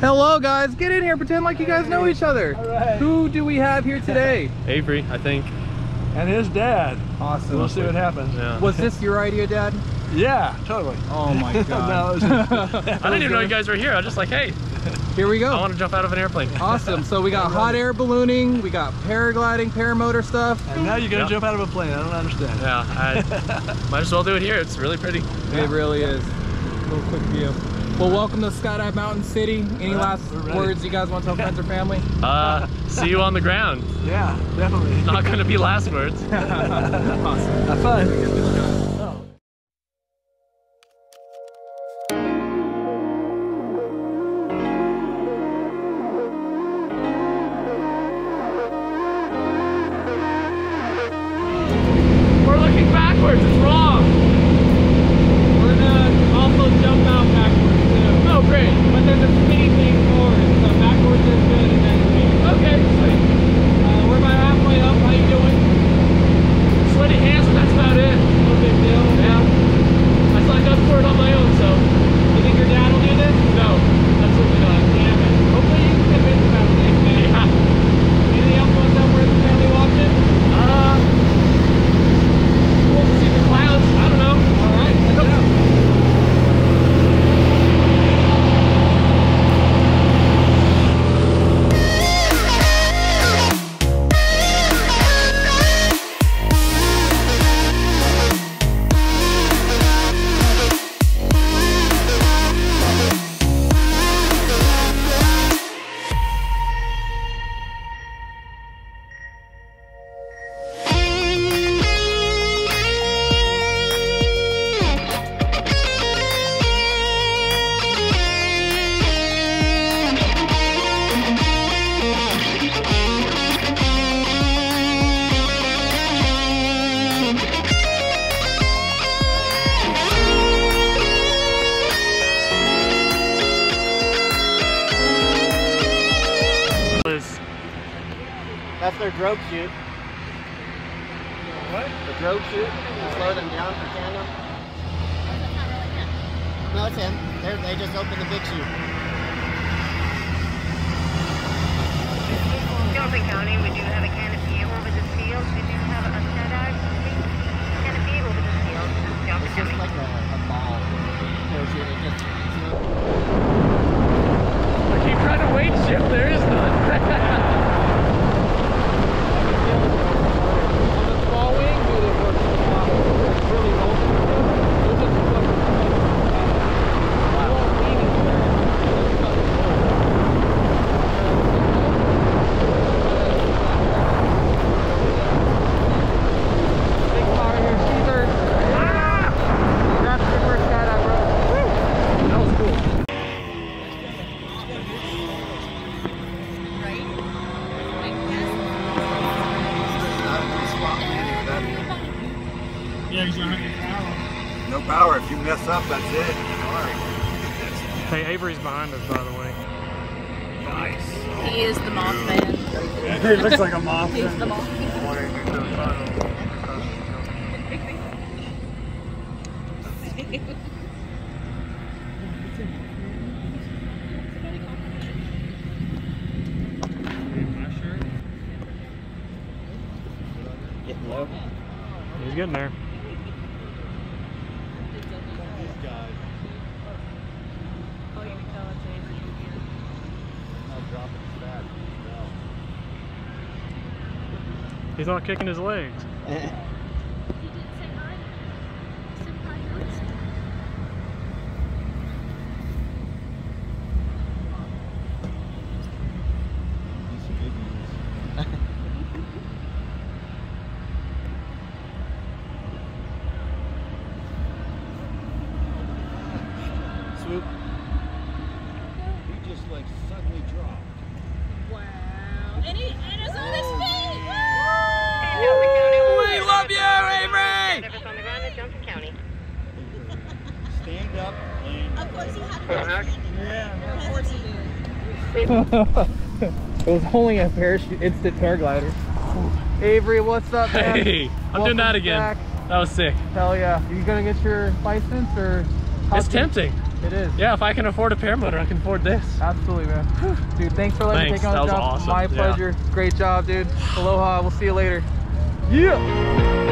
Hello guys, get in here, pretend like you guys know each other. Right. Who do we have here today? Avery, I think. And his dad. Awesome. We'll see what happens. Yeah. Was this your idea, Dad? Yeah, totally. Oh my God. I didn't even know you guys were here. I was just like, hey. Here we go. I want to jump out of an airplane. Awesome. So we got hot air ballooning, we got paragliding, paramotor stuff. And now you're going to jump out of a plane. I don't understand. Yeah, I might as well do it here. It's really pretty. Yeah. It really is. A little quick view. Well, welcome to Skydive Mountain City. Any last words you guys want to tell friends or family? See you on the ground. Yeah, definitely. It's not going to be last words. Awesome. Have fun. Oh. We're looking backwards. It's wrong. We're going to also jump out backwards. Oh, great. But there's a speed thing forward, so backwards is good and then speed. Okay, sweet. We're about halfway up. How you doing? Sweaty hands, and that's about it. No big deal. Yeah. I signed up for it on my own, so. You think your dad will do this? No. That's what we got. Damn it. Hopefully you can convince him about it. Yeah. Anything else going somewhere that's family watching? We'll see the clouds. I don't know. All right. Let's go. That's their drogue chute. What? The drogue chute. Slow them down for tandem. No, it's him. They just opened the big chute. Johnson County, we do have a canopy over the field. We do have a Skydive canopy over the field. It's just like a ball. I keep trying to weight shift. There is none. No power. If you mess up, that's it. Sorry. Hey, Avery's behind us, by the way. Nice. He is the Mothman. He looks like a Mothman. He's the Mothman. He's getting there. He's not kicking his legs. He did say hi. He said hi once. Swoop. He just like suddenly dropped. Wow. And it's on his feet! Wow. We love you, Avery! Service on the ground at Johnson County. Stand up, and... Of course you have to. Yeah. Of course you do. It was holding a parachute instant paraglider. Avery, what's up, man? Hey, I'm doing that again. Back. That was sick. Hell yeah. Are you going to get your license or... It's tempting. It is. Yeah, if I can afford a paramotor, I can afford this. Absolutely, man. Whew. Dude, thanks for letting me take on the job. That was awesome. My pleasure. Yeah. Great job, dude. Aloha. We'll see you later. Yeah.